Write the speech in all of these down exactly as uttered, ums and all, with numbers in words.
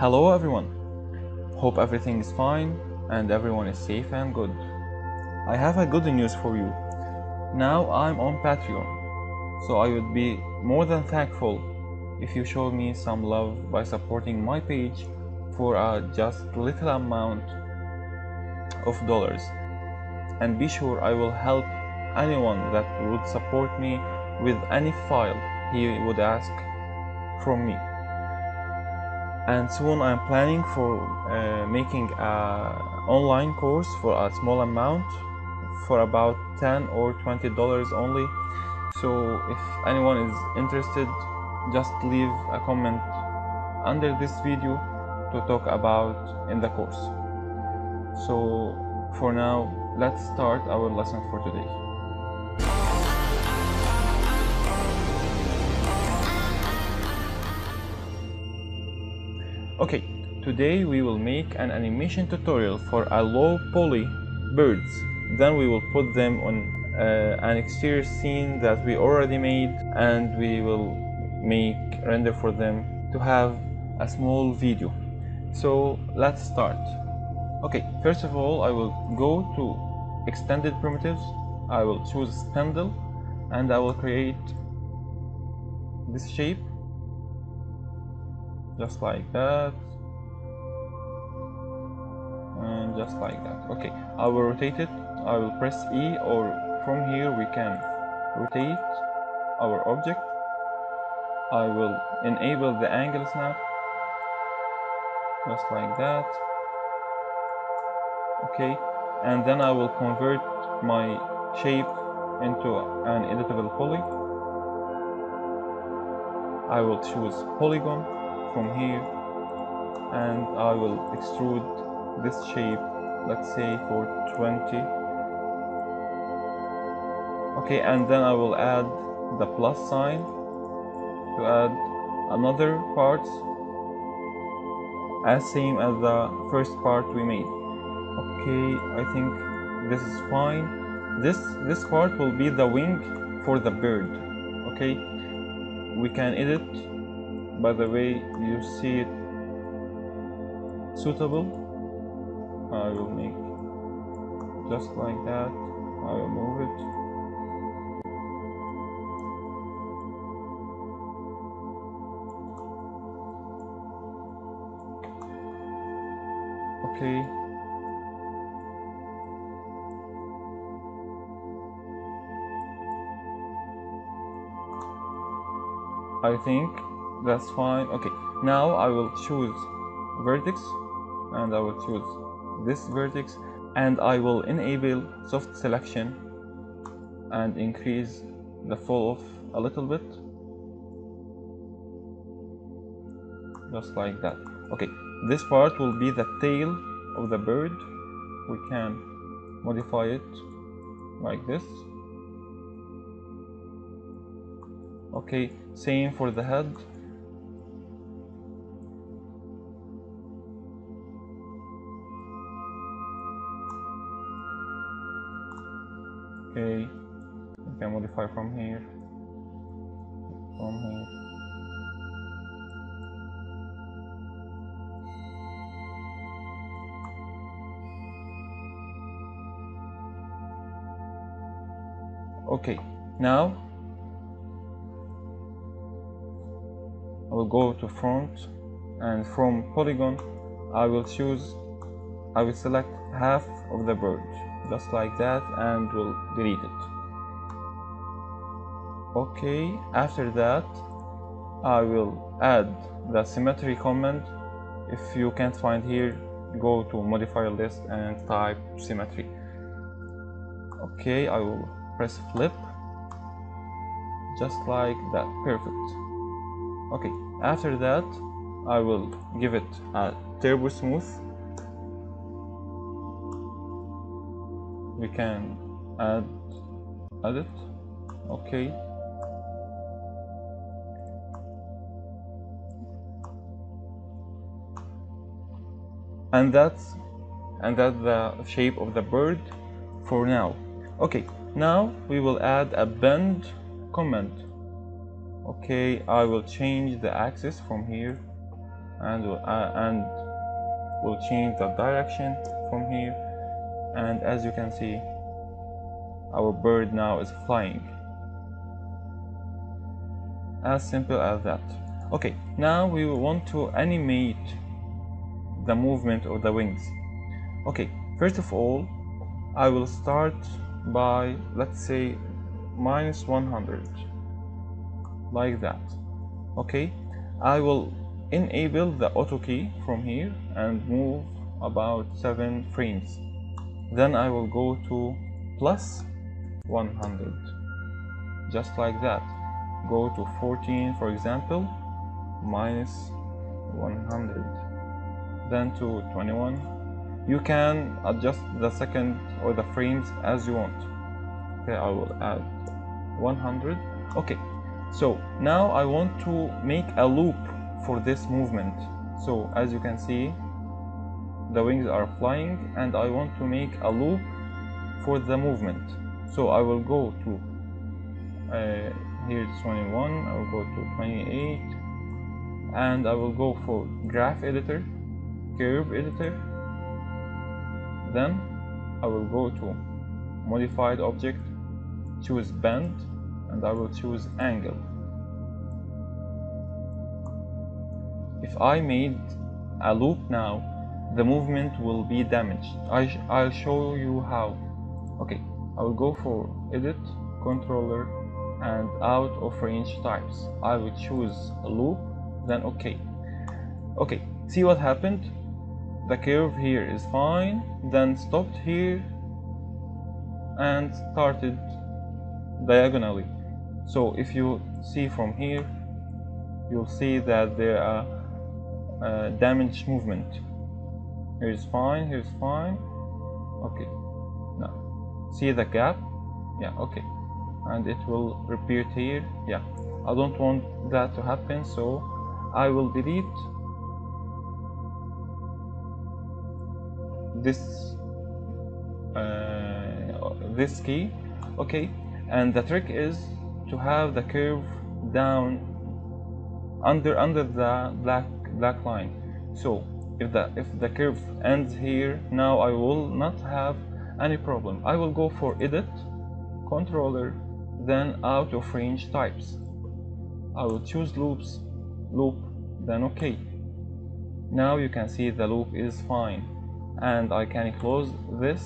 Hello everyone, hope everything is fine and everyone is safe and good. I have a good news for you. Now I'm on Patreon, so I would be more than thankful if you show me some love by supporting my page for a just little amount of dollars, and be sure I will help anyone that would support me with any file he would ask from me. And soon I'm planning for uh, making an online course for a small amount for about ten or twenty dollars only, so if anyone is interested, just leave a comment under this video to talk about in the course. So for now, let's start our lesson for today. Okay, today we will make an animation tutorial for a low poly birds. Then we will put them on uh, an exterior scene that we already made, and we will make render for them to have a small video. So let's start. Okay, first of all, I will go to extended primitives. I will choose spindle and I will create this shape just like that and just like that. Okay, I will rotate it. I will press E, or from here we can rotate our object. I will enable the angle snap just like that. Okay, and then I will convert my shape into an editable poly. I will choose polygon from here and I will extrude this shape, let's say for twenty. Okay, and then I will add the plus sign to add another part as same as the first part we made. Okay, I think this is fine. This this part will be the wing for the bird. Okay, we can edit by the way you see it suitable. I will make just like that. I will move it. Okay, I think that's fine. Okay, now I will choose vertex and I will choose this vertex and I will enable soft selection and increase the fall off a little bit just like that. Okay, this part will be the tail of the bird. We can modify it like this. Okay, same for the head. Okay, we can modify from here, from here. Okay, now I will go to front, and from polygon I will choose, I will select half of the bird just like that and will delete it. Okay, after that I will add the symmetry command. If you can't find here, go to modifier list and type symmetry. Okay, I will press flip just like that. Perfect. Okay, after that I will give it a turbo smooth. We can add add it. Okay, and that's and that's the shape of the bird for now. Okay, now we will add a bend command. Okay, I will change the axis from here and we'll, uh, and we'll change the direction from here. And as you can see, our bird now is flying. As simple as that. Okay, now we want to animate the movement of the wings. Okay, first of all, I will start by, let's say, minus one hundred, like that. Okay, I will enable the auto key from here and move about seven frames. Then I will go to plus one hundred, just like that. Go to fourteen, for example, minus one hundred, then to twenty-one. You can adjust the second or the frames as you want. Okay, I will add one hundred. Okay, so now I want to make a loop for this movement. So as you can see, the wings are flying, and I want to make a loop for the movement. So I will go to uh, here it's twenty-one, I will go to twenty-eight, and I will go for graph editor, curve editor, then I will go to modified object, choose bend, and I will choose angle. If I made a loop now, the movement will be damaged. I sh I'll show you how. Okay, I will go for edit, controller, and out of range types. I will choose a loop, then okay. Okay, see what happened? The curve here is fine, then stopped here and started diagonally. So if you see from here, you'll see that there are uh, damaged movement. Here's fine, here's fine. Okay, now see the gap? Yeah, okay, and it will repeat here. Yeah, I don't want that to happen, so I will delete this uh, this key. Okay, and the trick is to have the curve down under under the black black line. So if the if the curve ends here, now I will not have any problem. I will go for edit, controller, then out of range types. I will choose loops, loop, then okay. Now you can see the loop is fine, and I can close this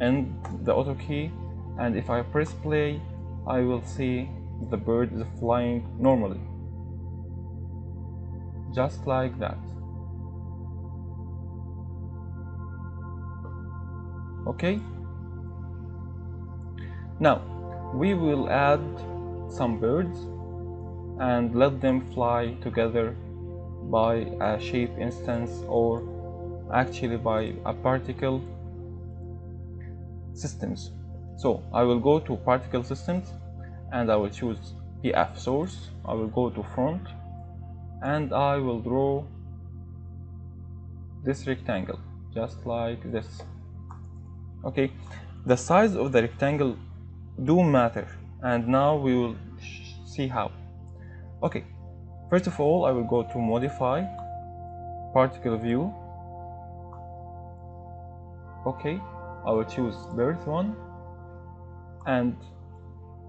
and the auto key, and if I press play, I will see the bird is flying normally, just like that. Okay, now we will add some birds and let them fly together by a shape instance, or actually by a particle systems. So I will go to particle systems and I will choose P F source. I will go to front and I will draw this rectangle, just like this. Okay, the size of the rectangle do matter, and now we will see how. Okay, first of all, I will go to modify, particle view. Okay, I will choose birth one, and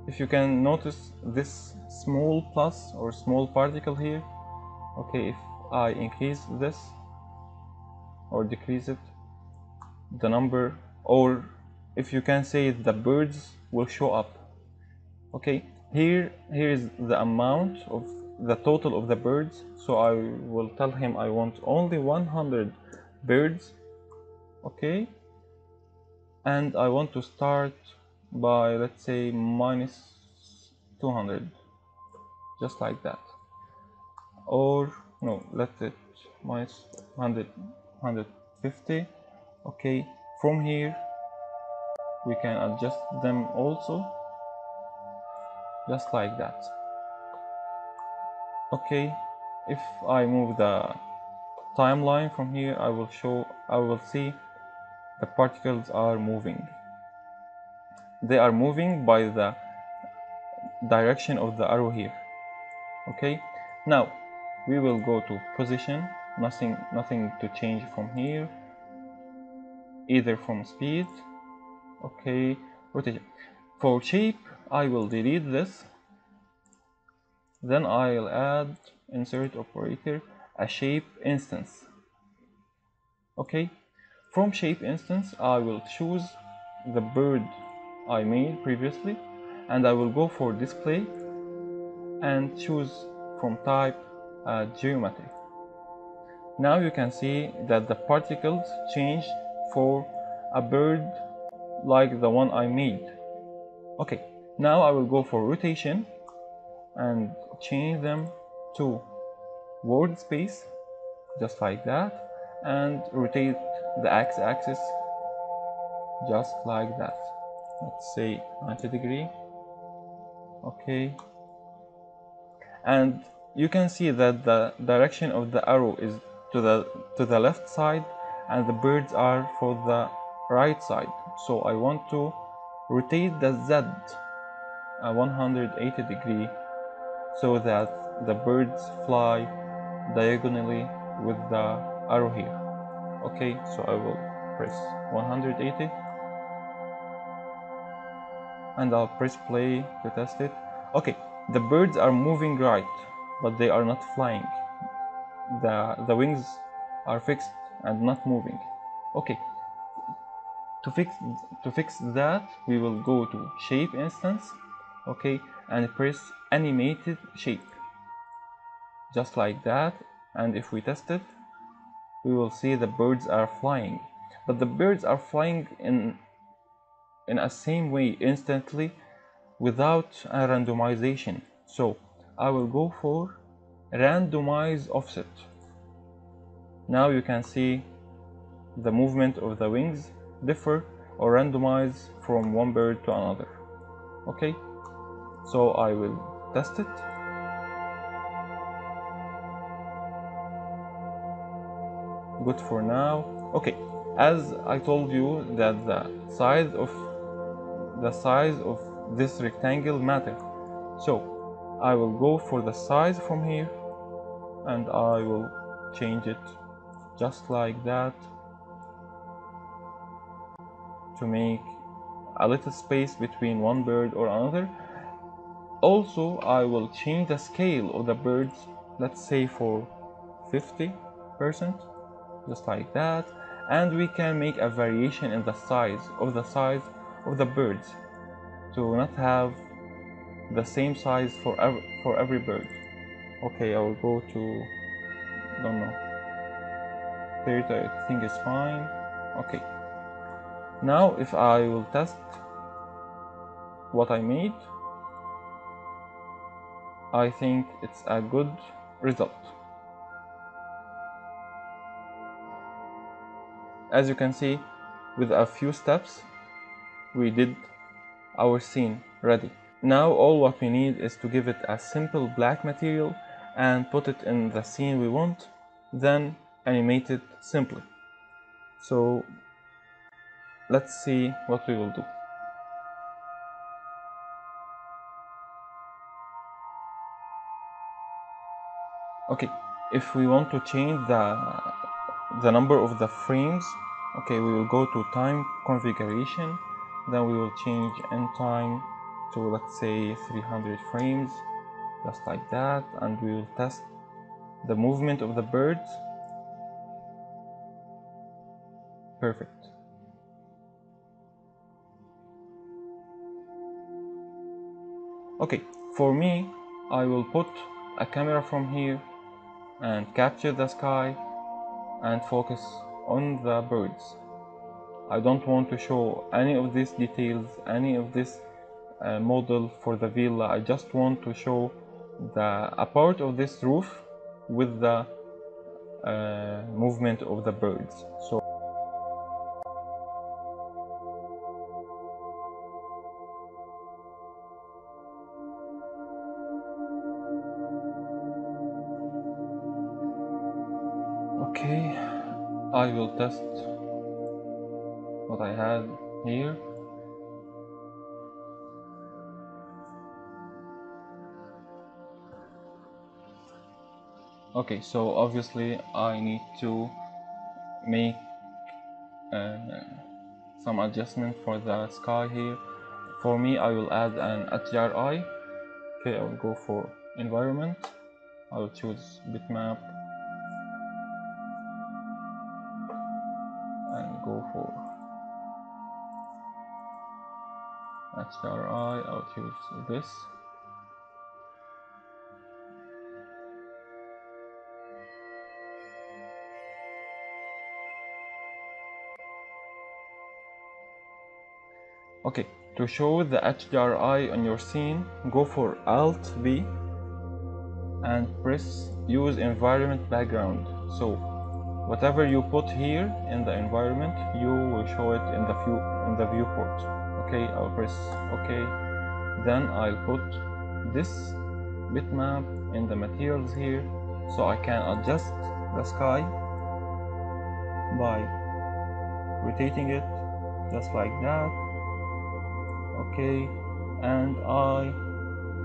if you can notice this small plus or small particle here. Okay, if I increase this or decrease it, the number, or if you can say the birds will show up. Okay, here here is the amount of the total of the birds, so I will tell him I want only one hundred birds. Okay, and I want to start by, let's say, minus two hundred, just like that. Or no, let it minus one hundred, one hundred fifty. Okay, from here we can adjust them also, just like that. Okay, if I move the timeline from here, I will show I will see the particles are moving. They are moving by the direction of the arrow here. Okay, now we will go to position, nothing nothing to change from here, either from speed. Okay, rotation. For shape I will delete this, then I'll add insert operator a shape instance. Okay, from shape instance I will choose the bird I made previously, and I will go for display and choose from type uh, geometry. Now you can see that the particles changed for a bird like the one I made. Okay, now I will go for rotation and change them to world space, just like that, and rotate the x-axis just like that. Let's say ninety degree. Okay, and you can see that the direction of the arrow is to the to the left side and the birds are for the right side. So I want to rotate the Z at one hundred eighty degree so that the birds fly diagonally with the arrow here. Okay, so I will press one hundred eighty and I'll press play to test it. Okay, the birds are moving right, but they are not flying. The, the wings are fixed and not moving. Okay, to fix to fix that we will go to shape instance, okay, and press animated shape, just like that. And if we test it, we will see the birds are flying, but the birds are flying in in a same way instantly without a randomization. So I will go for randomize offset. Now you can see the movement of the wings differ or randomize from one bird to another. Okay, so I will test it. Good for now. Okay, as I told you that the size of the size of this rectangle matter, so I will go for the size from here and I will change it just like that to make a little space between one bird or another. Also, I will change the scale of the birds, let's say for fifty percent, just like that, and we can make a variation in the size of the size of the birds to not have the same size for every, for every bird. Okay, I will go to, don't know, thirty, I think it's fine. Okay, now if I will test what I made, I think it's a good result. As you can see, with a few steps we did our scene ready. Now all what we need is to give it a simple black material and put it in the scene we want, then animate it simply. So let's see what we will do. Okay, if we want to change the the number of the frames, okay, we will go to time configuration, then we will change end time to, let's say, three hundred frames, just like that, and we will test the movement of the birds. Perfect. Okay, for me, I will put a camera from here and capture the sky and focus on the birds. I don't want to show any of these details, any of this uh, model for the villa. I just want to show the, a part of this roof with the uh, movement of the birds. So okay, I will test what I had here. Okay, so obviously I need to make uh, some adjustment for the sky here. For me, I will add an H D R I. Okay, I will go for environment. I will choose bitmap and go for H D R I. I will choose this. Okay, to show the H D R I on your scene, go for Alt V and press use environment background. So whatever you put here in the environment, you will show it in the view in the viewport. Okay, I'll press OK. Then I'll put this bitmap in the materials here, so I can adjust the sky by rotating it just like that. Okay, and I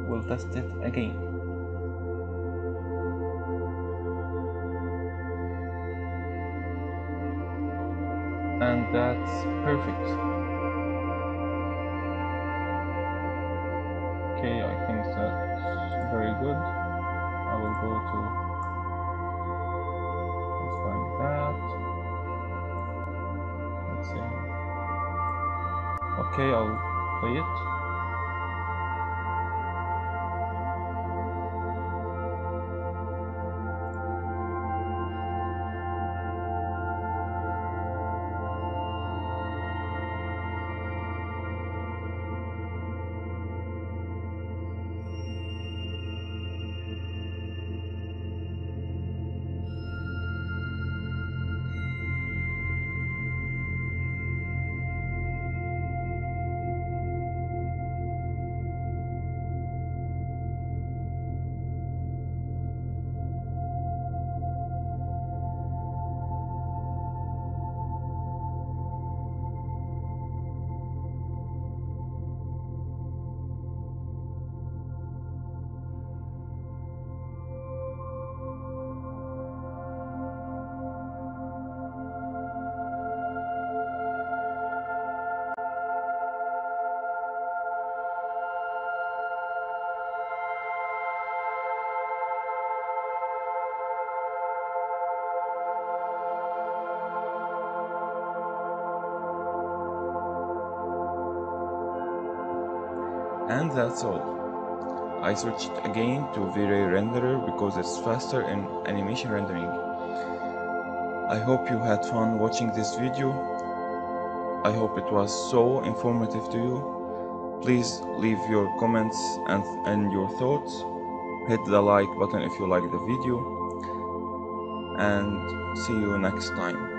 will test it again. And that's perfect. Okay, I think that's very good. I will go to just like that. Let's see. Okay, I'll play it. And that's all. I switched again to V-Ray renderer because it's faster in animation rendering. I hope you had fun watching this video. I hope it was so informative to you. Please leave your comments and, and your thoughts. Hit the like button if you like the video. And see you next time.